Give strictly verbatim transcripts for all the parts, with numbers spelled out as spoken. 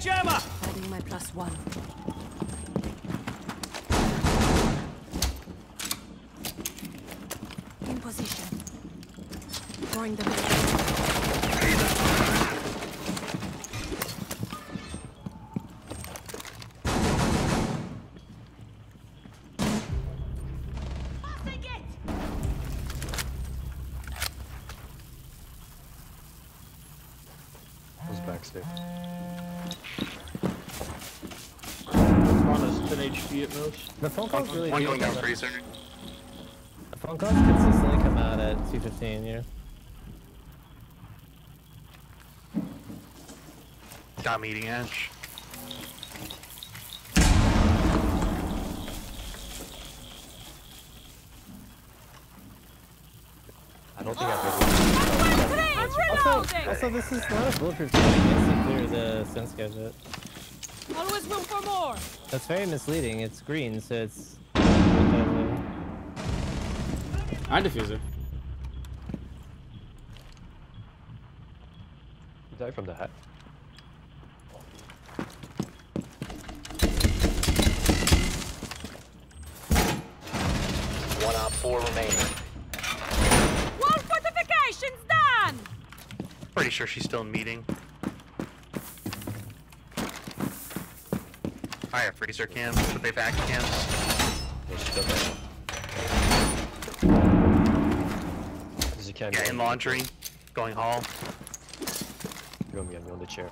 jammer! Adding my plus one. In position. Drawing the The phone calls really one going down pretty soon. The phone calls consistently come out at two fifteen, yeah. Stop eating Ash. I don't think I've ever also, also, this is not a bulletproof thing. It's clear the sense gadget. Always room for more. That's very misleading. It's green, so it's. I defuse it. Die from the hat. One out, four remaining. Wall fortifications done. Pretty sure she's still in meeting. I have freezer cams, but they've hacked cams. Yeah, in laundry, going hall. You're gonna be on the chair.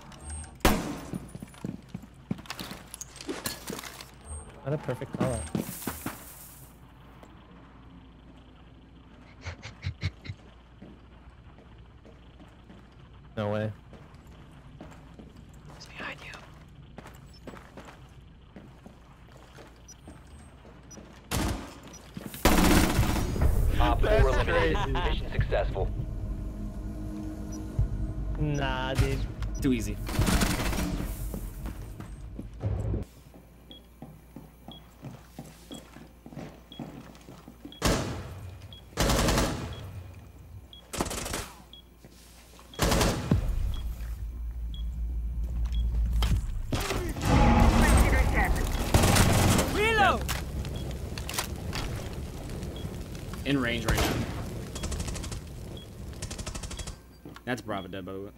What a perfect color. No way. Mission successful. Nah, dude. Too easy. Reload. In range right now. That's Bravo dead, by the way.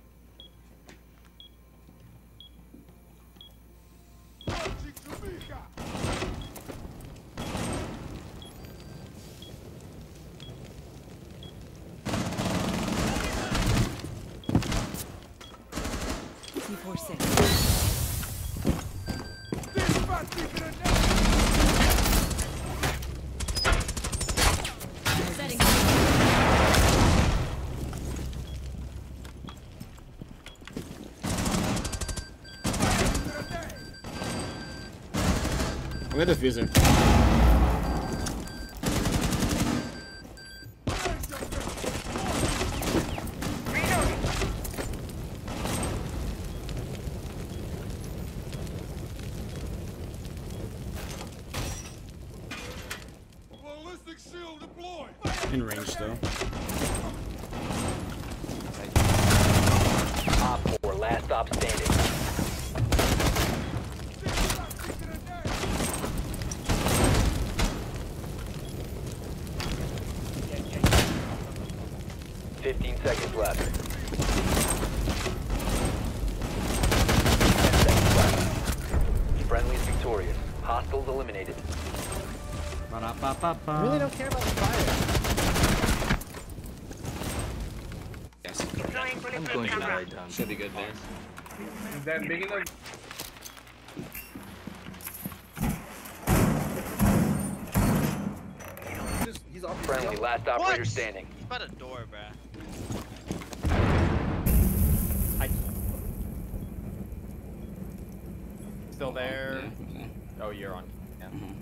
I'm a diffuser. Ballistic shield deployed. In range though. Op four, last stop standing. fifteen seconds left. ten seconds left. Friendly is victorious. Hostiles eliminated. I really don't care about the fire. Yes. I'm going to die. Should be good there. Is that big enough? He's off friendly. Last operator what? Standing. He's by the door, bruh. Still there. Yeah, yeah. Oh, you're on. Yeah. Mm-hmm.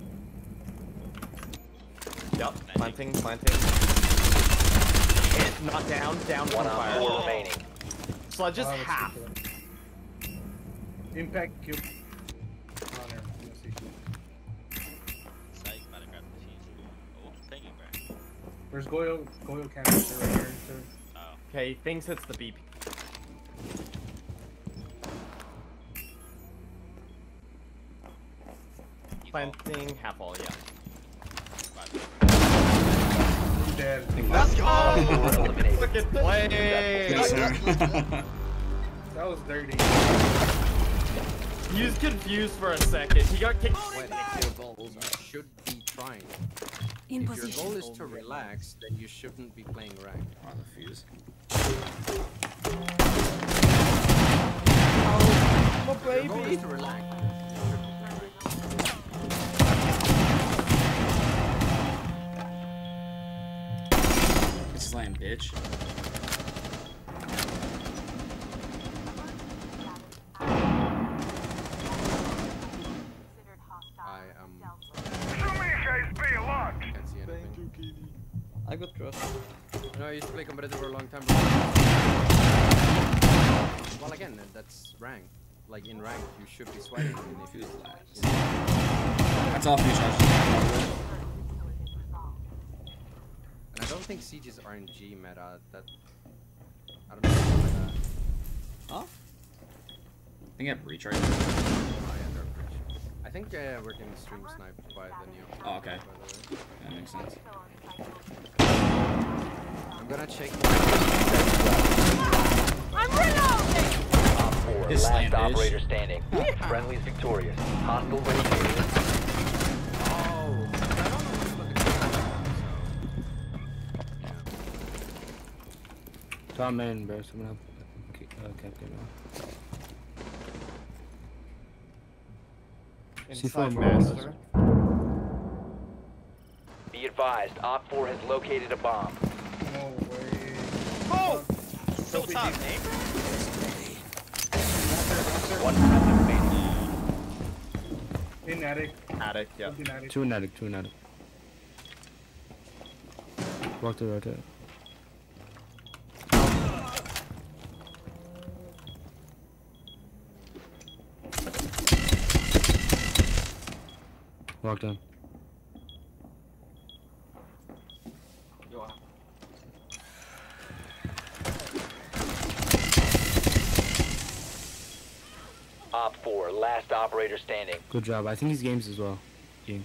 Yup. Planting, planting. And not down, down one fire. Four remaining. Sludge is oh, half. Impact cube. Honor. Psych, might have grabbed the cheese. Oh, thank you, bro. Where's Goyo? Goyo canister right here, sir. Oh. Okay, he thinks it's the B P. planting half wall, yeah. Dead. Let's go! Look at play! Yes, sir. That was dirty. He was confused for a second. He got kicked. When your goals you should be trying. In if position. Your goal is to relax, then you shouldn't be playing ranked. On the fuse. Oh, my baby. Your goal is to relax. Slam, bitch. I am. So many guys being locked. Can't see anything. Thank you, Kitty. I got crushed. No, I used to play competitive for a long time. Well, again, that's rank. Like in rank, you should be sweating. And if you relax. That's all free charge. I don't think Siege is R N G meta. That I don't know meta. Huh? I think I have recharged. Oh, yeah, sure. I think uh, we're getting stream sniped by the new. Oh, okay. Yeah, that makes sense. I'm gonna check. I'm reloading. His last operator standing. Yeah. Friendly's victorious. Hostile winning. So I'm in, bro, so I'm gonna keep uh, captain now. Inside master. Be advised, Op four has located a bomb. No way. Oh! So top, eh? One present in attic. Attic, yeah. In attic. Two in attic, two in attic. Walk to the right there. Locked in. Yo. Op four, last operator standing. Good job. I think these games as well. Game.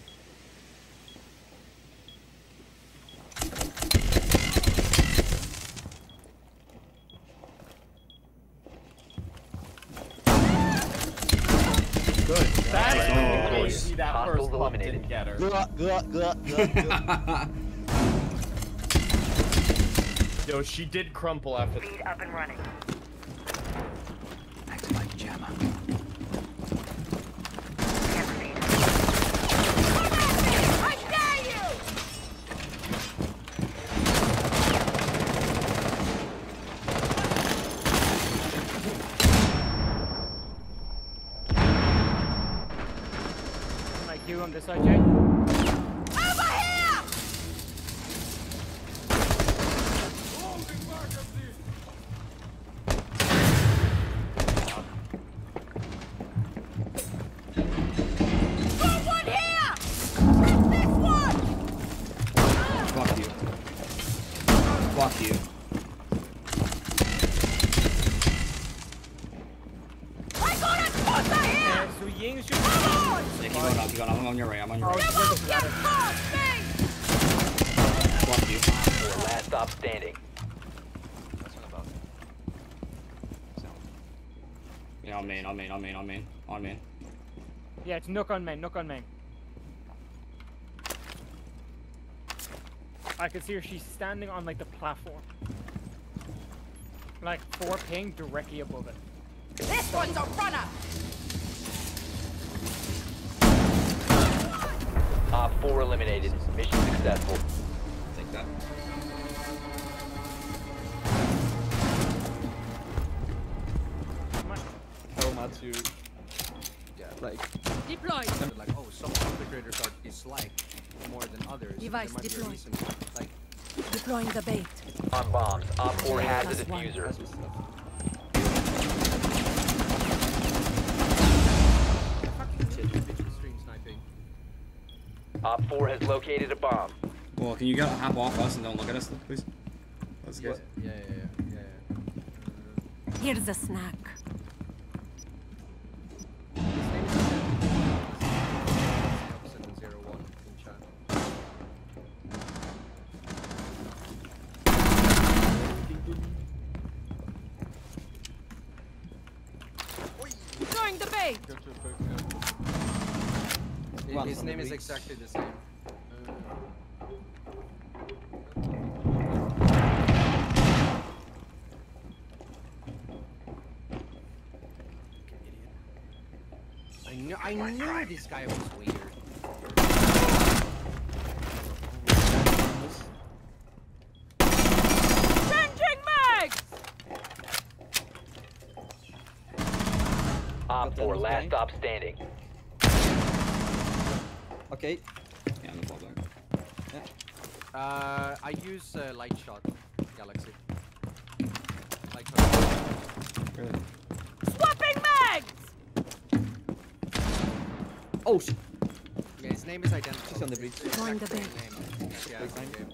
Eliminated. Gluck, gluck, gluck, gluck. Yo, she did crumple after. Speed up and running. That's my jammer. I dare you! I Q on this side, Jay. On main, on main, on main, on main. Yeah, it's knock on main, knock on main. I can see her, she's standing on like the platform. Like four ping directly above it. This one's a runner! Op four eliminated. Mission successful. Take that. To yeah, like deploy. Like oh, some operators are disliked more than others. Device deployed. Reason, like deploying the bait. On bombs, op four has a diffuser. Op four has located a bomb. Well, can you get hop off us and don't look at us, please? Let's go. Yeah, yeah, yeah, yeah, yeah. Here's a snack. way! Well, his name is exactly the same. I knew, I knew this guy was weird. Changing mags! Op four, last stop standing. Okay. Yeah, I'm the ball back. Yeah. Uh, I use uh, light shot, Galaxy. Light shot. Good. Swapping mags! Oh shit! Yeah, his name is identical. He's on the bridge. Join the bridge. Yeah, yeah, okay.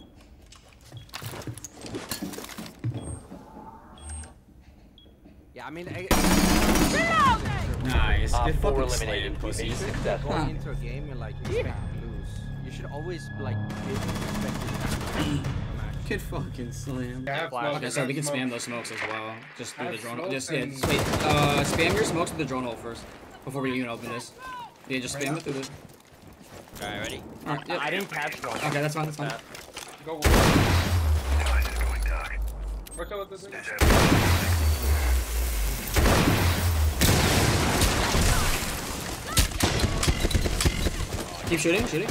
Yeah, I mean... I... Nice. Get fucking slated, pussy. You successful. Going into a game and like, expect yeah. to lose. You should always like, expect to lose. Get fucking slammed. Yeah, okay, so we can spam those smokes as well. Just do the drone. Just, yeah, just wait. Uh, spam your smokes with the drone hole first. Before we even open this. Yeah, just spam it through this. Alright, ready? All right, yep. I didn't catch one. Okay, that's fine, that's fine. Uh, go one. Work out with this thing. Keep shooting, shooting.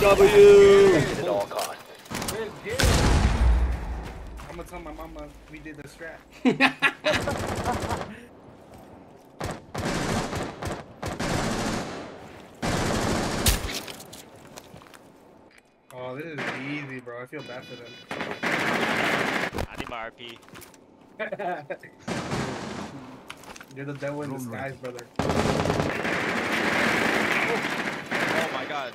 W! At all costs. I'm gonna tell my mama we did the strat. Oh, this is easy, bro. I feel bad for them. I need my R P. You're the devil in disguise, brother. Oh my god.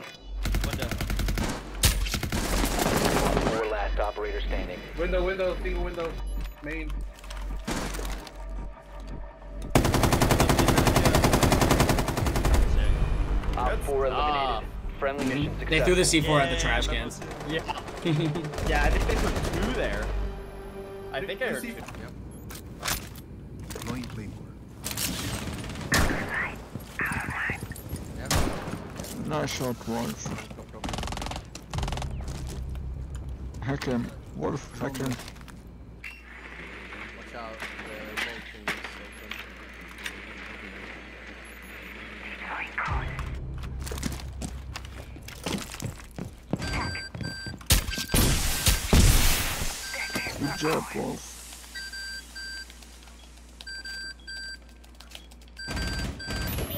Last operator standing. Window, window, single window, main. Op four eliminated. Uh, Friendly mission success. They threw the C four yeah, at the trash cans. Yeah. Yeah, I think they put two there. I think I heard. Yep. Annoying play more. Out of line. Out of line. Yep. Nice shot, Wolf. Hack him. Wolf, hack him. Watch out, the vault thing is open. Good job, Wolf.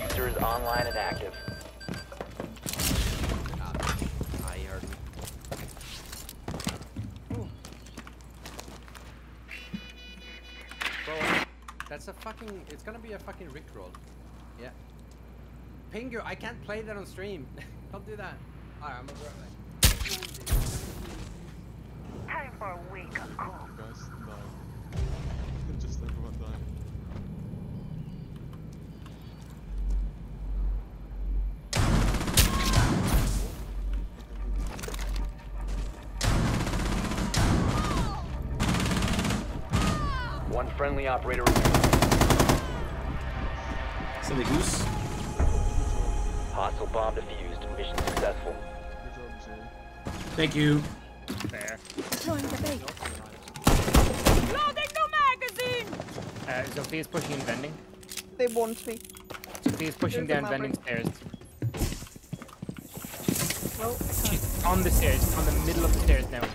User is online and active. That's a fucking, it's gonna be a fucking rickroll. Yeah. Pingu, I can't play that on stream. Don't do that. Alright, I'm gonna grab that. Time for a wake up call. Guys, die. Just think about dying. One friendly operator. Silly goose. Hostile bomb defused. Mission successful. Thank you. There. Loading the magazine! Uh, Zofia's pushing and bending. They want me. Zofia's pushing down bending stairs. Well, she's on the stairs, on the middle of the stairs now.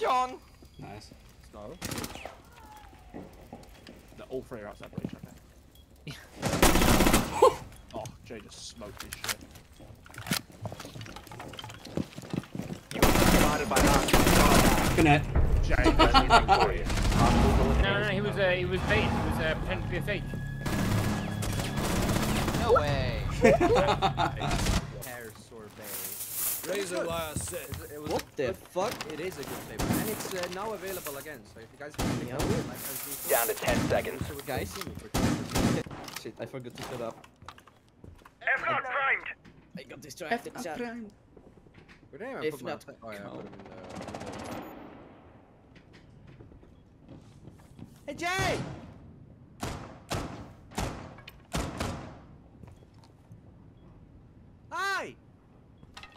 John. Nice. Let's go. They're all three are outside the bridge, I think. Oh, Jay just smoked his shit. You were surrounded by that. Good night. Jay does anything for you. No, no, no, he was uh, he was fake. He was uh, pretending to be a fake. No way. Hair sorbet. Razor wire set. It was, what the it, fuck? It is a good flavor. And it's uh, now available again, so if you guys can pick it up, like, as down to ten seconds. So guys. Shit, I forgot to shut up. I've got primed! I got distracted. F prime. If not, oh, yeah, no. Hey Jay! Hi!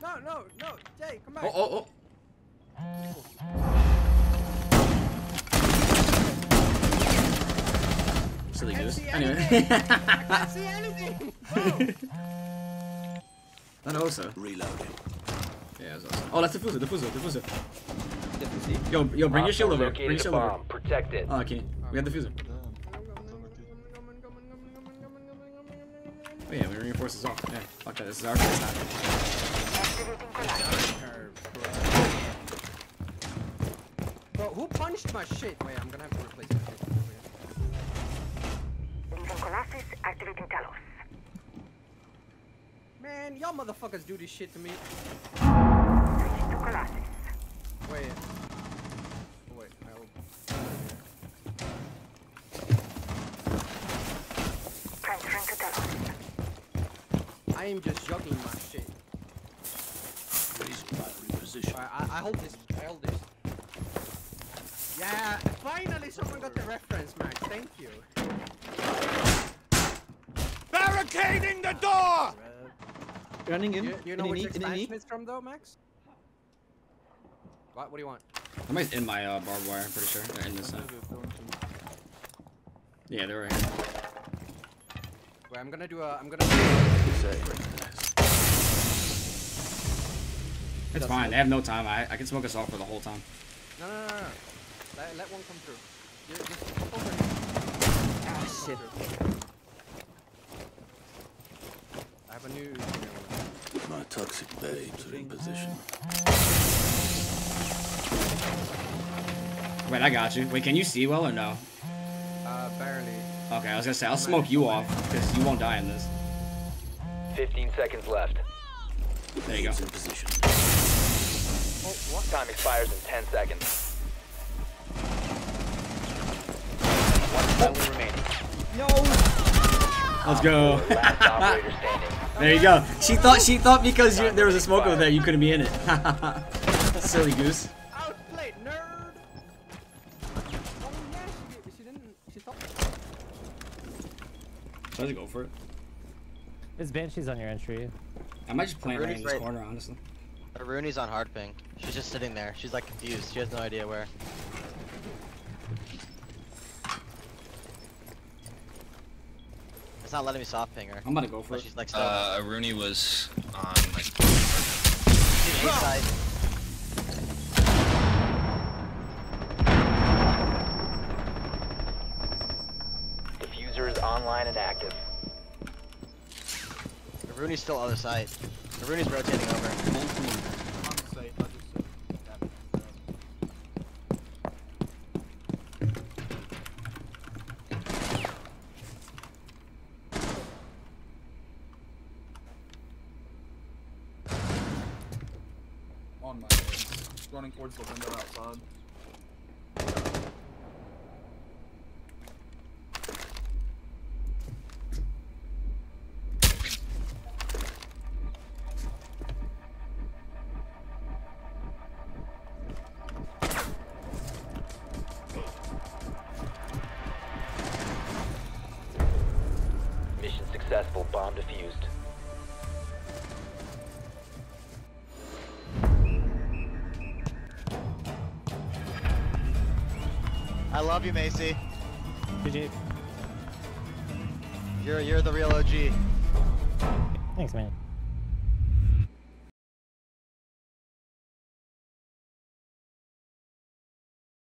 No, no, no, Jay, come back. Oh, oh, oh. Silly goose. Anyway. I can't see anything. Oh. That also. Reloading. Yeah, that's awesome. Oh, that's the diffuser, diffuser, diffuser. diffuser. Yo, yo, bring uh, your shield over. Bring your shield bomb. over. Protect it. Oh, okay. We have the diffuser. Oh yeah, we reinforce this off. Yeah, fuck that. This is our first time. Bro, who punched my shit? Wait, I'm gonna have to replace my shit. Leaving Colossus, activating Telos. Man, y'all motherfuckers do this shit to me. Wait. Wait, I will. Transferring to Telos. I am just jogging my shit. Raise battery position. Right, I, I hold this. I hold this. Yeah, finally someone got the reference, Max. Thank you. Barricading the door! Running in. You, you know in which in expansion in it's from though, Max? What? What do you want? I might in my uh, barbed wire, I'm pretty sure. They're in this side. Yeah, they're right here. Wait, I'm gonna do a... I'm gonna... It's fine, they have no time. I, I can smoke us off for the whole time. No, no, no, no. Let, let one come through. You're just over here. Ah, shit. I have a new... My toxic babes are in position. Wait, I got you. Wait, can you see well or no? Uh, barely. Okay, I was gonna say, I'll smoke you off, because you won't die in this. fifteen seconds left. There you go. In position. Oh, what? Time expires in ten seconds. One oh. remaining. No! Let's go. There you go. She thought, she thought because you, there was a smoke over there, you couldn't be in it. Silly goose. Try to go for it. There's Banshees on your entry. I might just plant right in this right. corner, honestly. Aruni's on hard ping. She's just sitting there. She's like confused. She has no idea where. It's not letting me soft ping her. I'm gonna go for it. She's like still uh, Aruni was on like. She's inside. Online and active. Aruni's still other side. Aruni's rotating over. On my face. Running towards the window outside. Bomb defused. I love you, Macy. G G. You're you're the real O G. Thanks, man.